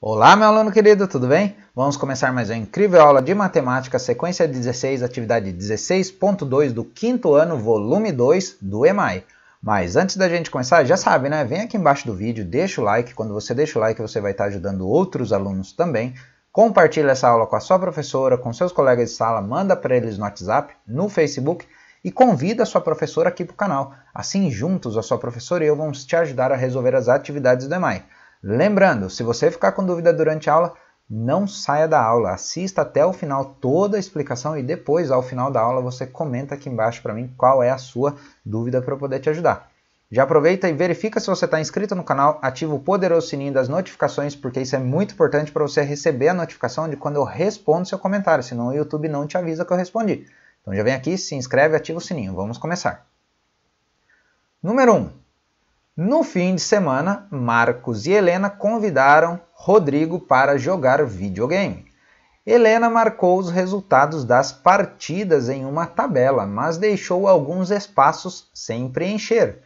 Olá, meu aluno querido, tudo bem? Vamos começar mais uma incrível aula de matemática, sequência 16, atividade 16.2 do 5º ano, volume 2 do EMAI. Mas antes da gente começar, já sabe, né? Vem aqui embaixo do vídeo, deixa o like. Quando você deixa o like, você vai estar ajudando outros alunos também. Compartilha essa aula com a sua professora, com seus colegas de sala, manda para eles no WhatsApp, no Facebook e convida a sua professora aqui para o canal. Assim, juntos, a sua professora e eu vamos te ajudar a resolver as atividades do EMAI. Lembrando, se você ficar com dúvida durante a aula, não saia da aula, assista até o final toda a explicação e depois, ao final da aula, você comenta aqui embaixo para mim qual é a sua dúvida para eu poder te ajudar. Já aproveita e verifica se você está inscrito no canal, ativa o poderoso sininho das notificações, porque isso é muito importante para você receber a notificação de quando eu respondo seu comentário, senão o YouTube não te avisa que eu respondi. Então já vem aqui, se inscreve e ativa o sininho. Vamos começar. Número 1. No fim de semana, Marcos e Helena convidaram Rodrigo para jogar videogame. Helena marcou os resultados das partidas em uma tabela, mas deixou alguns espaços sem preencher.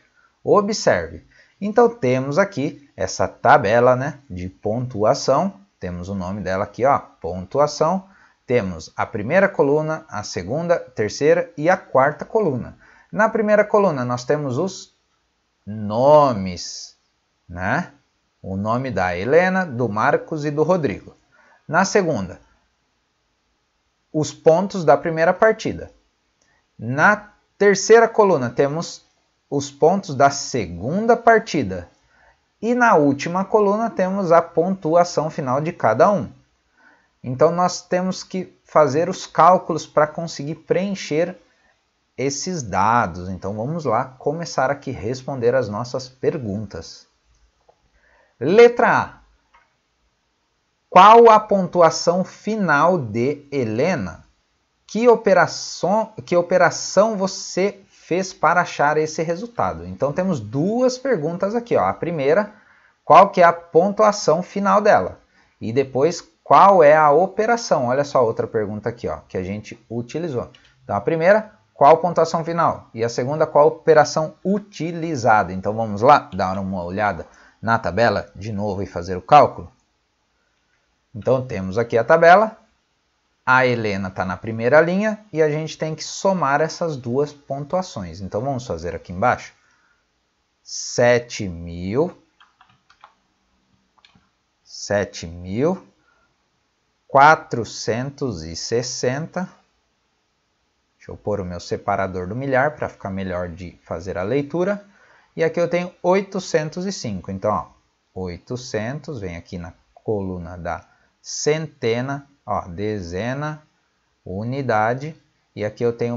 Observe. Então temos aqui essa tabela, né, de pontuação. Temos o nome dela aqui, ó, pontuação. Temos a primeira coluna, a segunda, terceira e a quarta coluna. Na primeira coluna nós temos os nomes, né? O nome da Helena, do Marcos e do Rodrigo. Na segunda, os pontos da primeira partida. Na terceira coluna, temos os pontos da segunda partida. E na última coluna, temos a pontuação final de cada um. Então, nós temos que fazer os cálculos para conseguir preencher esses dados. Então vamos lá começar aqui a responder as nossas perguntas. Letra A. Qual a pontuação final de Helena? Que operação você fez para achar esse resultado? Então temos duas perguntas aqui, ó. A primeira, qual que é a pontuação final dela? E depois, qual é a operação? Olha só outra pergunta aqui, ó, que a gente utilizou. Então a primeira, qual pontuação final? E a segunda, qual operação utilizada? Então vamos lá dar uma olhada na tabela de novo e fazer o cálculo. Então temos aqui a tabela. A Helena está na primeira linha e a gente tem que somar essas duas pontuações. Então vamos fazer aqui embaixo. 7.460... Deixa eu pôr o meu separador do milhar para ficar melhor de fazer a leitura. E aqui eu tenho 805. Então, ó, 800, vem aqui na coluna da centena, ó, dezena, unidade. E aqui eu tenho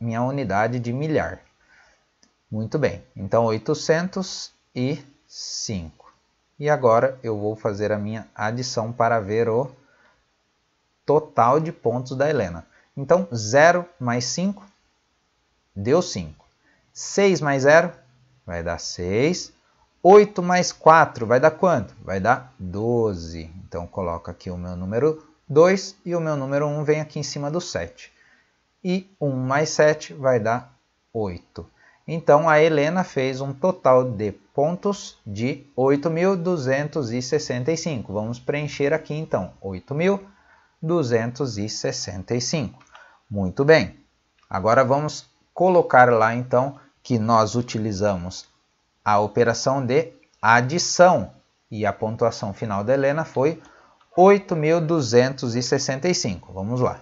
minha unidade de milhar. Muito bem. Então, 805. E agora eu vou fazer a minha adição para ver o total de pontos da Helena. Então, 0 mais 5 deu 5. 6 mais 0 vai dar 6. 8 mais 4 vai dar quanto? Vai dar 12. Então, coloco aqui o meu número 2 e o meu número 1 vem aqui em cima do 7. E 1 mais 7 vai dar 8. Então, a Helena fez um total de pontos de 8.265. Vamos preencher aqui, então, 8.265. Muito bem. Agora vamos colocar lá então que nós utilizamos a operação de adição e a pontuação final da Helena foi 8.265. Vamos lá.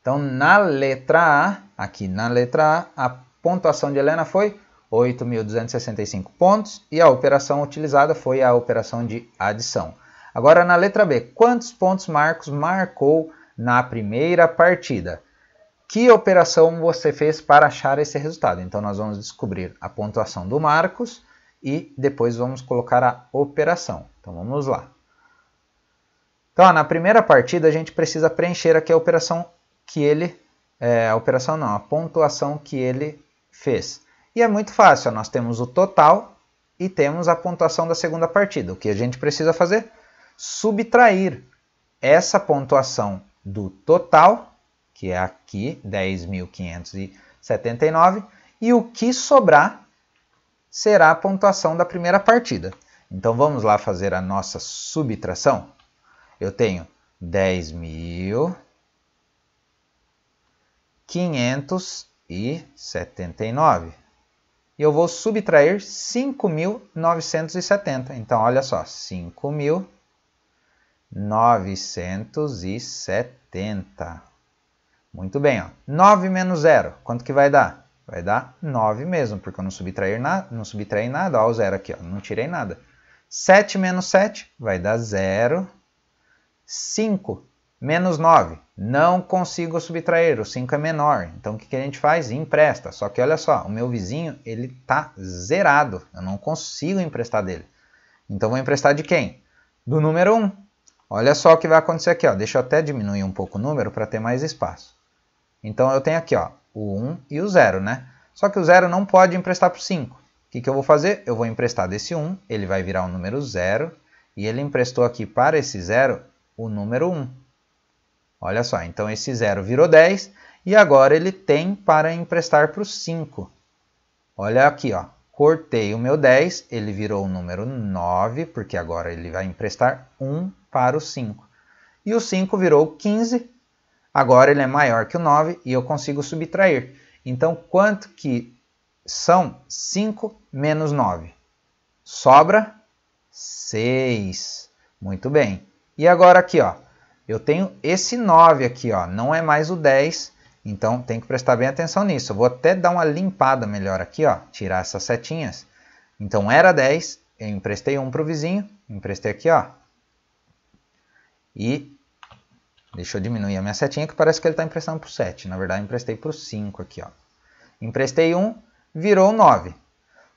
Então na letra A, aqui na letra A, a pontuação de Helena foi 8.265 pontos e a operação utilizada foi a operação de adição. Agora na letra B, quantos pontos Marcos marcou na primeira partida? Que operação você fez para achar esse resultado? Então nós vamos descobrir a pontuação do Marcos e depois vamos colocar a operação. Então vamos lá. Então ó, na primeira partida a gente precisa preencher aqui a operação que ele... a pontuação que ele fez. E é muito fácil, ó, nós temos o total e temos a pontuação da segunda partida. O que a gente precisa fazer? Subtrair essa pontuação do total, que é aqui 10.579, e o que sobrar será a pontuação da primeira partida. Então vamos lá fazer a nossa subtração. Eu tenho 10.579 e eu vou subtrair 5.970. Então olha só, 5.970. Muito bem, ó. 9 menos 0, quanto que vai dar? Vai dar 9 mesmo, porque eu não subtraí nada. Ó, o zero aqui, ó, não tirei nada. 7 menos 7 vai dar 0. 5 menos 9, não consigo subtrair, o 5 é menor. Então o que a gente faz? Empresta. Só que olha só, o meu vizinho ele tá zerado, eu não consigo emprestar dele. Então vou emprestar de quem? Do número 1. Olha só o que vai acontecer aqui, ó. Deixa eu até diminuir um pouco o número para ter mais espaço. Então eu tenho aqui, ó, o 1 e o 0, né? Só que o 0 não pode emprestar para o 5. O que eu vou fazer? Eu vou emprestar desse 1, ele vai virar o número 0, e ele emprestou aqui para esse 0 o número 1. Olha só, então esse 0 virou 10, e agora ele tem para emprestar para o 5. Olha aqui, ó. Cortei o meu 10, ele virou o número 9, porque agora ele vai emprestar 1 para o 5. E o 5 virou 15, agora ele é maior que o 9 e eu consigo subtrair. Então, quanto que são 5 menos 9? Sobra 6. Muito bem. E agora aqui, ó, eu tenho esse 9 aqui, ó, não é mais o 10. Então, tem que prestar bem atenção nisso. Eu vou até dar uma limpada melhor aqui, ó, tirar essas setinhas. Então, era 10, eu emprestei 1 para o vizinho, emprestei aqui, ó. E deixa eu diminuir a minha setinha, que parece que ele está emprestando para o 7. Na verdade, eu emprestei para o 5 aqui, ó. Emprestei 1, virou 9.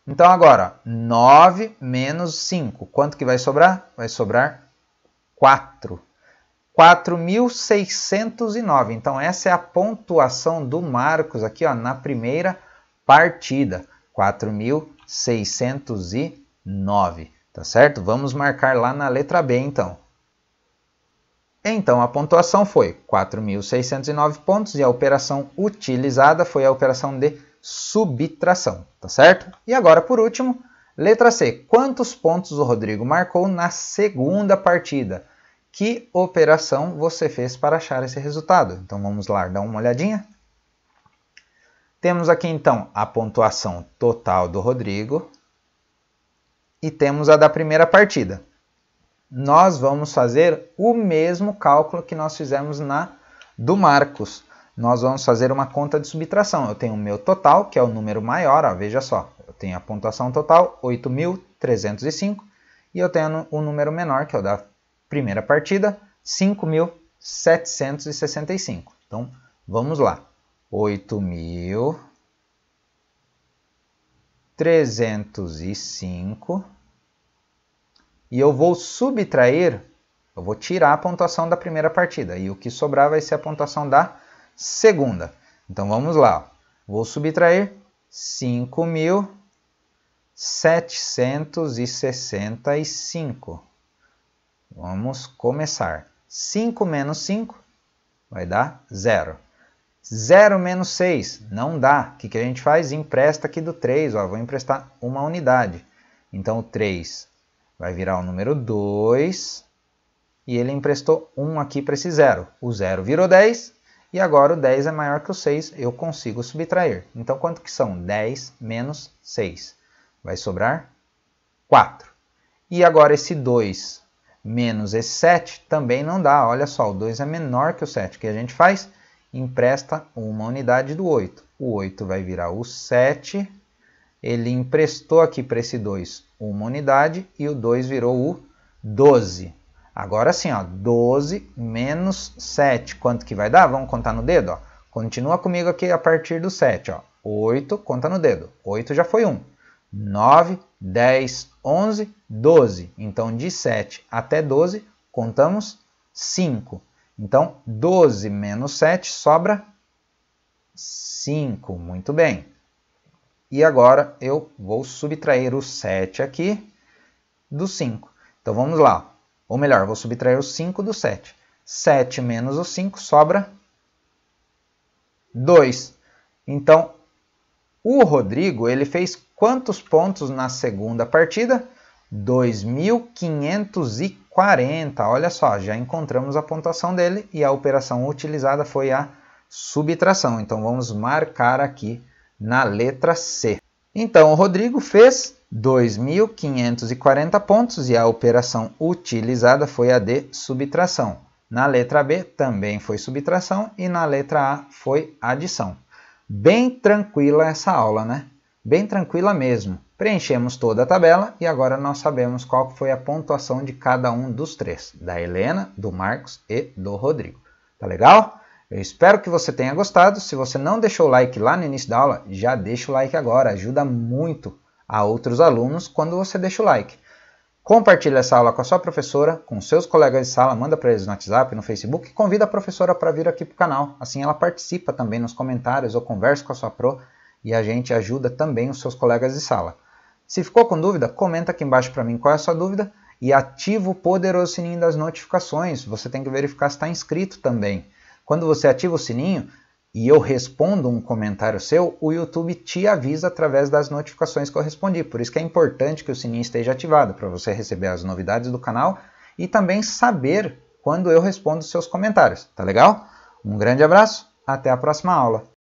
Então, agora, 9 menos 5. Quanto que vai sobrar? Vai sobrar 4. 4.609. Então, essa é a pontuação do Marcos aqui, ó, na primeira partida. 4.609, tá certo? Vamos marcar lá na letra B, então. Então, a pontuação foi 4.609 pontos e a operação utilizada foi a operação de subtração, tá certo? E agora, por último, letra C. Quantos pontos o Rodrigo marcou na segunda partida? Que operação você fez para achar esse resultado? Então vamos lá dar uma olhadinha. Temos aqui então a pontuação total do Rodrigo e temos a da primeira partida. Nós vamos fazer o mesmo cálculo que nós fizemos na do Marcos. Nós vamos fazer uma conta de subtração. Eu tenho o meu total, que é o número maior, ó, veja só. Eu tenho a pontuação total, 8.305, e eu tenho o número menor, que é o da primeira partida, 5.765. Então, vamos lá. 8.305. E eu vou subtrair, eu vou tirar a pontuação da primeira partida. E o que sobrar vai ser a pontuação da segunda. Então, vamos lá. Vou subtrair 5.765. Vamos começar. 5 menos 5 vai dar 0. 0 menos 6 não dá. O que a gente faz? Empresta aqui do 3. Ó. Vou emprestar uma unidade. Então o 3 vai virar o número 2. E ele emprestou 1 aqui para esse 0. O 0 virou 10. E agora o 10 é maior que o 6. Eu consigo subtrair. Então quanto que são? 10 menos 6. Vai sobrar 4. E agora esse 2 menos esse 7 também não dá. Olha só, o 2 é menor que o 7. O que a gente faz? Empresta uma unidade do 8. O 8 vai virar o 7. Ele emprestou aqui para esse 2 uma unidade e o 2 virou o 12. Agora sim, ó, 12 menos 7. Quanto que vai dar? Vamos contar no dedo. Ó. Continua comigo aqui a partir do 7. Ó. 8, conta no dedo. 8 já foi 1. 9, 10, 11, 12. Então, de 7 até 12, contamos 5. Então, 12 menos 7 sobra 5. Muito bem. E agora, eu vou subtrair o 7 aqui do 5. Então, vamos lá. Ou melhor, vou subtrair o 5 do 7. 7 menos o 5 sobra 2. Então, o Rodrigo, ele fez quantos pontos na segunda partida? 2.540. Olha só, já encontramos a pontuação dele e a operação utilizada foi a subtração. Então vamos marcar aqui na letra C. Então o Rodrigo fez 2.540 pontos e a operação utilizada foi a de subtração. Na letra B também foi subtração e na letra A foi adição. Bem tranquila essa aula, né? Bem tranquila mesmo. Preenchemos toda a tabela e agora nós sabemos qual foi a pontuação de cada um dos três. Da Helena, do Marcos e do Rodrigo. Tá legal? Eu espero que você tenha gostado. Se você não deixou o like lá no início da aula, já deixa o like agora. Ajuda muito a outros alunos quando você deixa o like. Compartilhe essa aula com a sua professora, com seus colegas de sala, manda para eles no WhatsApp, no Facebook, e convida a professora para vir aqui para o canal. Assim ela participa também nos comentários ou conversa com a sua pro e a gente ajuda também os seus colegas de sala. Se ficou com dúvida, comenta aqui embaixo para mim qual é a sua dúvida e ativa o poderoso sininho das notificações. Você tem que verificar se está inscrito também. Quando você ativa o sininho e eu respondo um comentário seu, o YouTube te avisa através das notificações que eu respondi. Por isso que é importante que o sininho esteja ativado, para você receber as novidades do canal e também saber quando eu respondo os seus comentários. Tá legal? Um grande abraço, até a próxima aula.